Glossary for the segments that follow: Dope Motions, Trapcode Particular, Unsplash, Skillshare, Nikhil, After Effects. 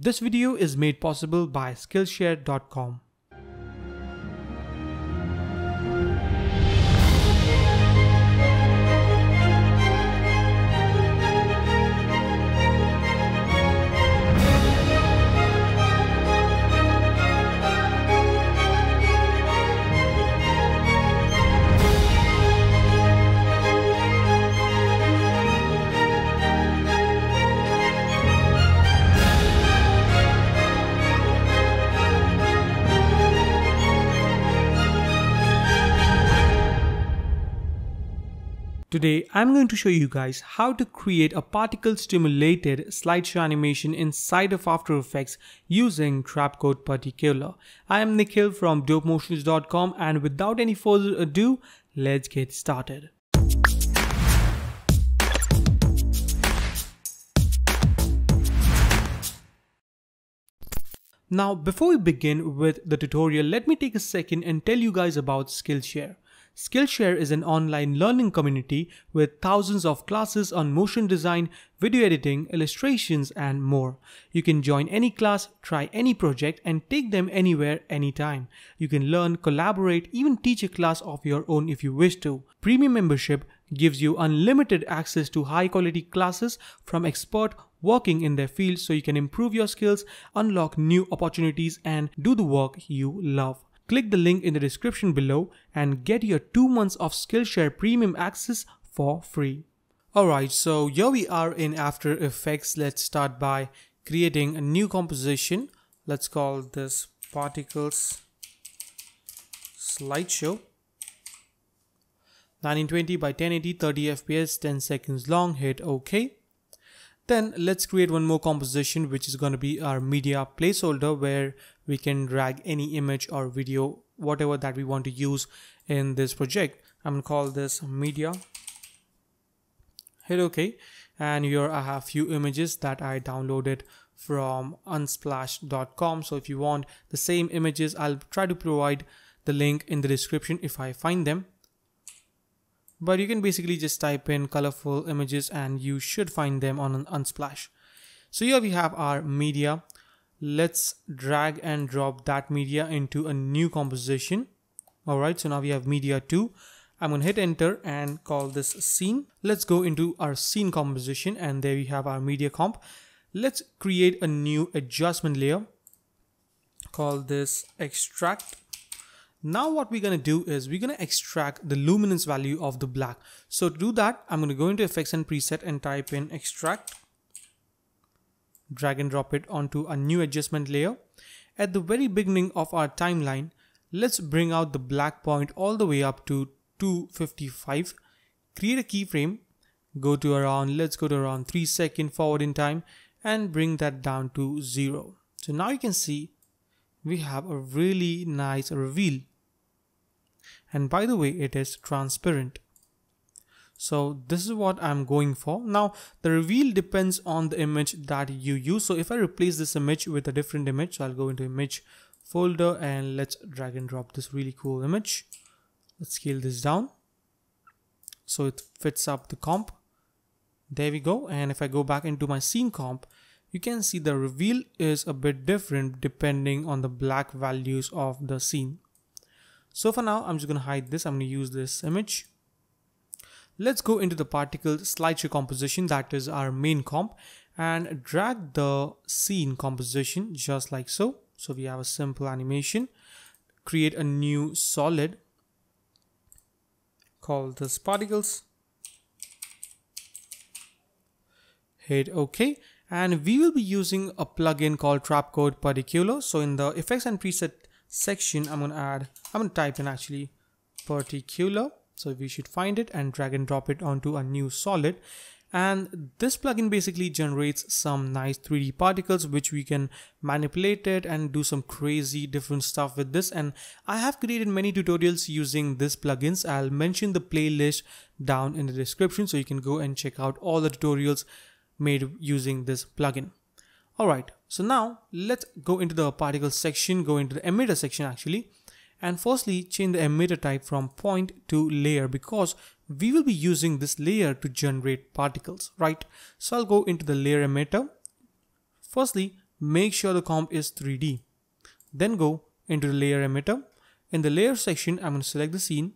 This video is made possible by Skillshare.com. Today, I'm going to show you guys how to create a particle-stimulated slideshow animation inside of After Effects using Trapcode Particular. I am Nikhil from dopemotions.com, and without any further ado, let's get started. Now, before we begin with the tutorial, let me take a second and tell you guys about Skillshare. Skillshare is an online learning community with thousands of classes on motion design, video editing, illustrations, and more. You can join any class, try any project, and take them anywhere, anytime. You can learn, collaborate, even teach a class of your own if you wish to. Premium membership gives you unlimited access to high-quality classes from experts working in their field, so you can improve your skills, unlock new opportunities, and do the work you love. Click the link in the description below and get your 2 months of Skillshare premium access for free. Alright, so here we are in After Effects. Let's start by creating a new composition. Let's call this Particles Slideshow. 1920 by 1080, 30 FPS, 10 seconds long. Hit OK. Then let's create one more composition, which is going to be our media placeholder, where we can drag any image or video, whatever that we want to use in this project. I'm going to call this media. Hit OK. And here I have few images that I downloaded from unsplash.com. So if you want the same images, I'll try to provide the link in the description if I find them. But you can basically just type in colorful images and you should find them on Unsplash. So here we have our media. Let's drag and drop that media into a new composition. Alright, so now we have media 2. I'm going to hit enter and call this scene. Let's go into our scene composition, and there we have our media comp. Let's create a new adjustment layer. Call this extract. Now what we're going to do is we're going to extract the luminance value of the black. So to do that, I'm going to go into effects and preset and type in extract. Drag and drop it onto a new adjustment layer. At the very beginning of our timeline, let's bring out the black point all the way up to 255. Create a keyframe. Let's go to around 3 seconds forward in time and bring that down to 0. So now you can see we have a really nice reveal. And by the way, it is transparent. So this is what I'm going for. Now the reveal depends on the image that you use. So if I replace this image with a different image, so I'll go into image folder and let's drag and drop this really cool image. Let's scale this down so it fits up the comp. There we go. And if I go back into my scene comp, you can see the reveal is a bit different depending on the black values of the scene. So for now, I'm just going to hide this. I'm going to use this image. Let's go into the particle slideshow composition, that is our main comp, and drag the scene composition just like so. So we have a simple animation. Create a new solid. Call this particles. Hit OK. And we will be using a plugin called Trapcode Particular. So in the effects and preset section, I'm going to type in particular. So we should find it and drag and drop it onto a new solid. And this plugin basically generates some nice 3D particles, which we can manipulate it and do some crazy different stuff with this. And I have created many tutorials using this plugins. I'll mention the playlist down in the description, so you can go and check out all the tutorials made using this plugin. Alright, so now let's go into the particle section, go into the emitter section actually, and firstly change the emitter type from point to layer, because we will be using this layer to generate particles, right? So I'll go into the layer emitter. Firstly, make sure the comp is 3D. Then go into the layer emitter. In the layer section, I'm going to select the scene.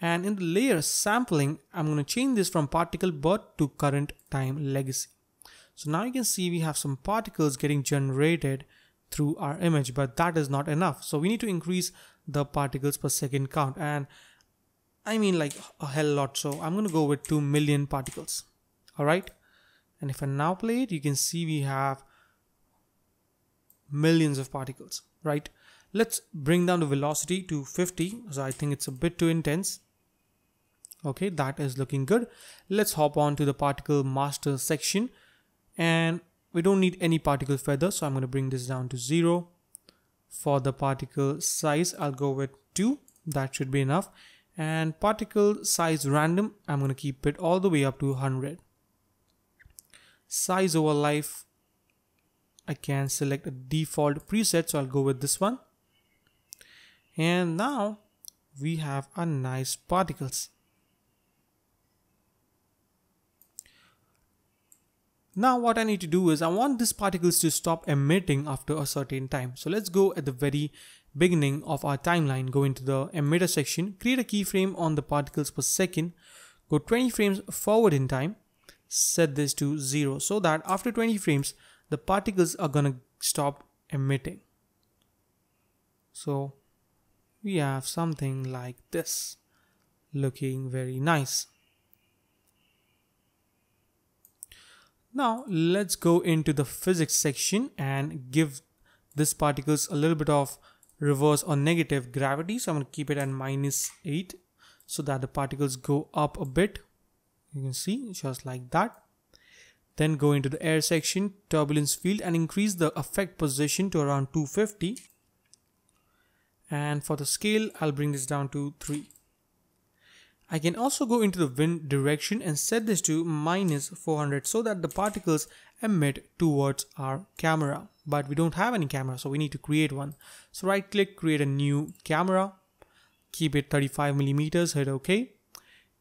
And in the layer sampling, I'm going to change this from particle birth to current time legacy. So now you can see we have some particles getting generated through our image, but that is not enough. So we need to increase the particles per second count. And I mean like a hell lot. So I'm going to go with 2 million particles. All right. And if I now play it, you can see we have millions of particles, right? Let's bring down the velocity to 50. So I think it's a bit too intense. Okay, that is looking good. Let's hop on to the particle master section. And we don't need any particle feather. So I'm going to bring this down to 0. For the particle size, I'll go with 2. That should be enough. And particle size random, I'm going to keep it all the way up to 100. Size over life, I can select a default preset. So I'll go with this one. And now we have our nice particles. Now what I need to do is I want these particles to stop emitting after a certain time. So let's go at the very beginning of our timeline, go into the emitter section, create a keyframe on the particles per second, go 20 frames forward in time, set this to 0 so that after 20 frames, the particles are going to stop emitting. So we have something like this, looking very nice. Now let's go into the physics section and give these particles a little bit of reverse or negative gravity. So I'm going to keep it at -8 so that the particles go up a bit. You can see just like that. Then go into the air section, turbulence field, and increase the effect position to around 250. And for the scale, I'll bring this down to 3. I can also go into the wind direction and set this to -400 so that the particles emit towards our camera. But we don't have any camera, so we need to create one. So right click, create a new camera, keep it 35 mm, hit OK.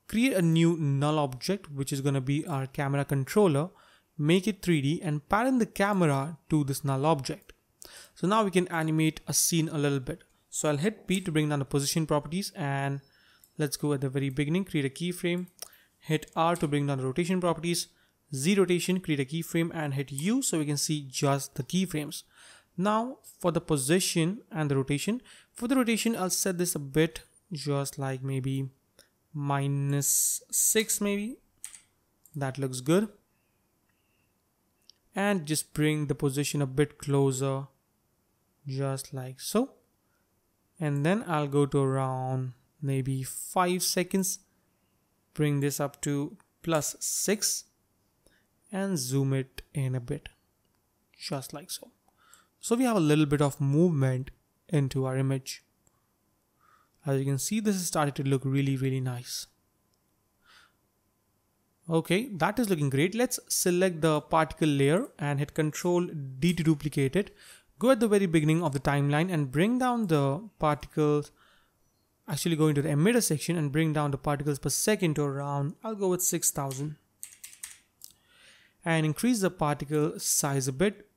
Create a new null object, which is going to be our camera controller, make it 3D and parent the camera to this null object. So now we can animate a scene a little bit. So I'll hit P to bring down the position properties and let's go at the very beginning, create a keyframe, hit R to bring down the rotation properties, Z rotation, create a keyframe and hit U so we can see just the keyframes. Now for the position and the rotation, for the rotation, I'll set this a bit just like maybe -6 maybe. That looks good. And just bring the position a bit closer just like so. And then I'll go to around maybe 5 seconds, bring this up to +6 and zoom it in a bit just like so. So we have a little bit of movement into our image. As you can see, this has started to look really, really nice. Okay, that is looking great. Let's select the particle layer and hit Ctrl+D to duplicate it. Go at the very beginning of the timeline and bring down the particles. Actually go into the emitter section and bring down the particles per second to around, I'll go with 6,000. And increase the particle size a bit.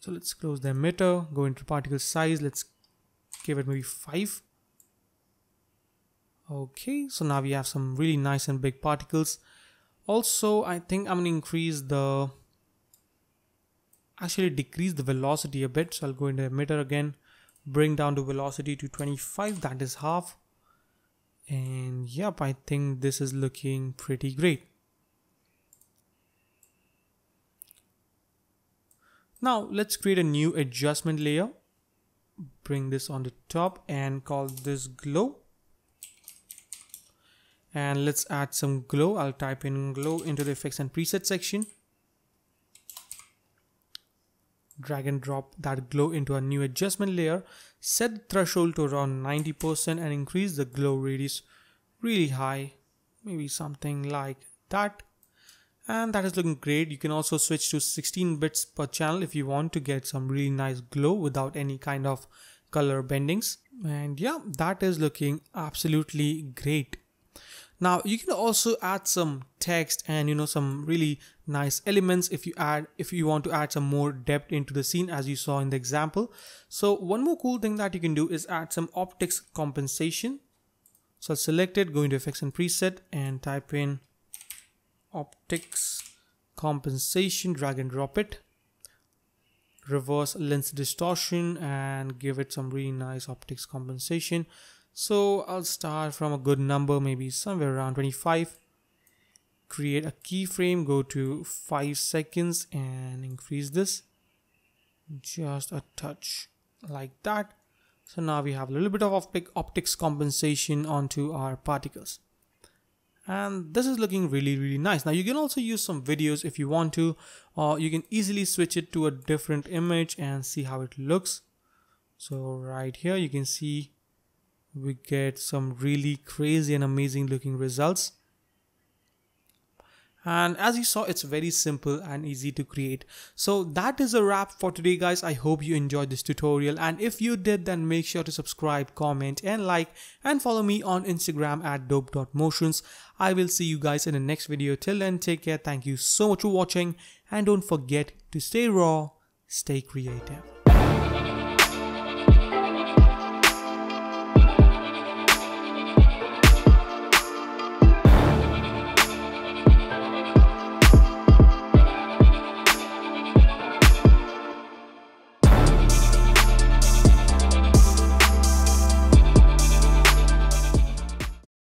So let's close the emitter, go into particle size. Let's give it maybe 5. Okay, so now we have some really nice and big particles. Also, I think I'm going to decrease the velocity a bit. So I'll go into emitter again, bring down the velocity to 25, that is half. And yep, I think this is looking pretty great. Now let's create a new adjustment layer. Bring this on the top and call this glow. And let's add some glow. I'll type in glow into the effects and preset section. Drag and drop that glow into a new adjustment layer. Set the threshold to around 90% and increase the glow radius really high. Maybe something like that. And that is looking great. You can also switch to 16 bits per channel if you want to get some really nice glow without any kind of color bendings. And yeah, that is looking absolutely great. Now you can also add some text and some really nice elements if you want to add some more depth into the scene, as you saw in the example. So one more cool thing that you can do is add some optics compensation. So I'll select it, go into effects and preset and type in optics compensation, drag and drop it, reverse lens distortion, and give it some really nice optics compensation. So I'll start from a good number, maybe somewhere around 25. Create a keyframe, go to 5 seconds and increase this just a touch like that. So now we have a little bit of optics compensation onto our particles, and this is looking really nice. Now you can also use some videos if you want to, or you can easily switch it to a different image and see how it looks. So right here you can see we get some really crazy and amazing looking results. And as you saw, it's very simple and easy to create. So that is a wrap for today, guys. I hope you enjoyed this tutorial, and if you did, then make sure to subscribe, comment and like, and follow me on Instagram at dope.motions. I will see you guys in the next video. Till then, take care. Thank you so much for watching, and don't forget to stay raw, stay creative.